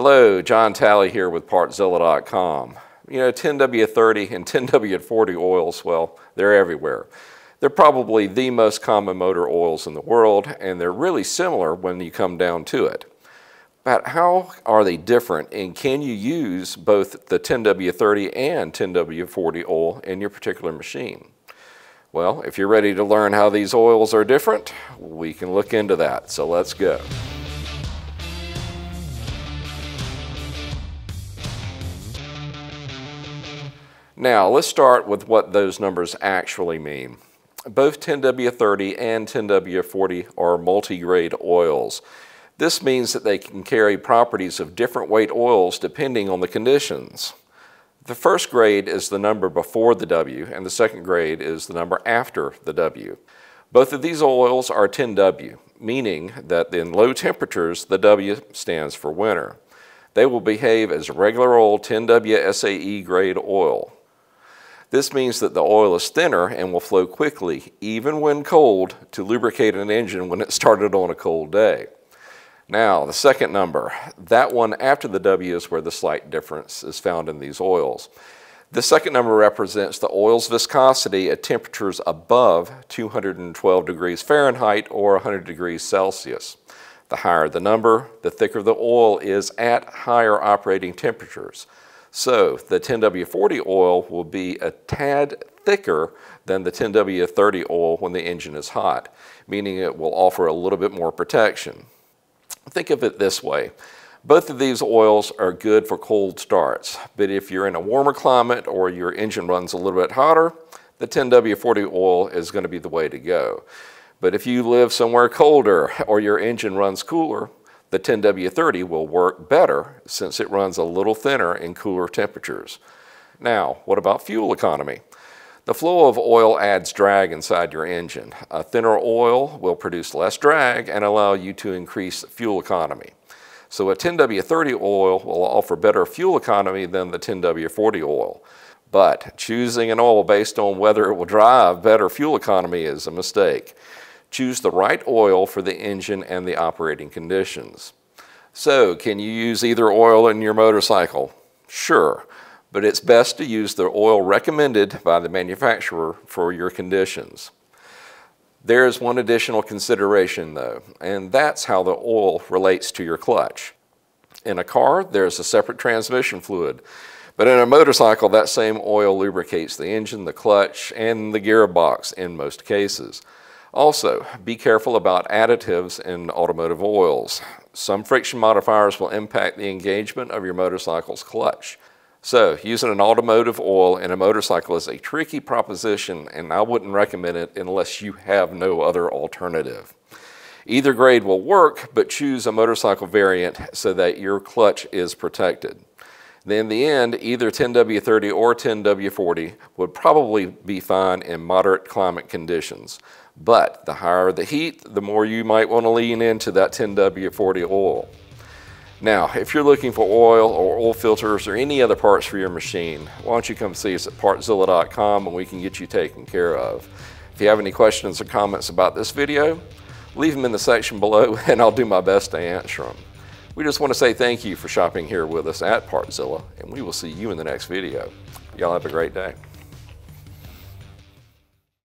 Hello, John Talley here with Partzilla.com. You know, 10W30 and 10W40 oils, well, they're everywhere. They're probably the most common motor oils in the world, and they're really similar when you come down to it. But how are they different, and can you use both the 10W30 and 10W40 oil in your particular machine? Well, if you're ready to learn how these oils are different, we can look into that, so let's go. Now, let's start with what those numbers actually mean. Both 10W30 and 10W40 are multi-grade oils. This means that they can carry properties of different weight oils depending on the conditions. The first grade is the number before the W, and the second grade is the number after the W. Both of these oils are 10W, meaning that in low temperatures, the W stands for winter. They will behave as regular old 10W SAE grade oil. This means that the oil is thinner and will flow quickly, even when cold, to lubricate an engine when it started on a cold day. Now, the second number, that one after the W, is where the slight difference is found in these oils. The second number represents the oil's viscosity at temperatures above 212 degrees Fahrenheit or 100 degrees Celsius. The higher the number, the thicker the oil is at higher operating temperatures. So the 10W40 oil will be a tad thicker than the 10W30 oil when the engine is hot, meaning it will offer a little bit more protection. Think of it this way. Both of these oils are good for cold starts, but if you're in a warmer climate or your engine runs a little bit hotter, the 10W40 oil is going to be the way to go. But if you live somewhere colder or your engine runs cooler, the 10W30 will work better since it runs a little thinner in cooler temperatures. Now, what about fuel economy? The flow of oil adds drag inside your engine. A thinner oil will produce less drag and allow you to increase fuel economy. So a 10W30 oil will offer better fuel economy than the 10W40 oil. But choosing an oil based on whether it will drive better fuel economy is a mistake. Choose the right oil for the engine and the operating conditions. So, can you use either oil in your motorcycle? Sure, but it's best to use the oil recommended by the manufacturer for your conditions. There is one additional consideration though, and that's how the oil relates to your clutch. In a car, there's a separate transmission fluid, but in a motorcycle, that same oil lubricates the engine, the clutch, and the gearbox in most cases. Also, be careful about additives in automotive oils. Some friction modifiers will impact the engagement of your motorcycle's clutch. So, using an automotive oil in a motorcycle is a tricky proposition, and I wouldn't recommend it unless you have no other alternative. Either grade will work, but choose a motorcycle variant so that your clutch is protected. In the end, either 10W30 or 10W40 would probably be fine in moderate climate conditions. But the higher the heat, the more you might want to lean into that 10W40 oil. Now, if you're looking for oil or oil filters or any other parts for your machine, why don't you come see us at Partzilla.com and we can get you taken care of. If you have any questions or comments about this video, leave them in the section below and I'll do my best to answer them. We just want to say thank you for shopping here with us at Partzilla, and we will see you in the next video. Y'all have a great day.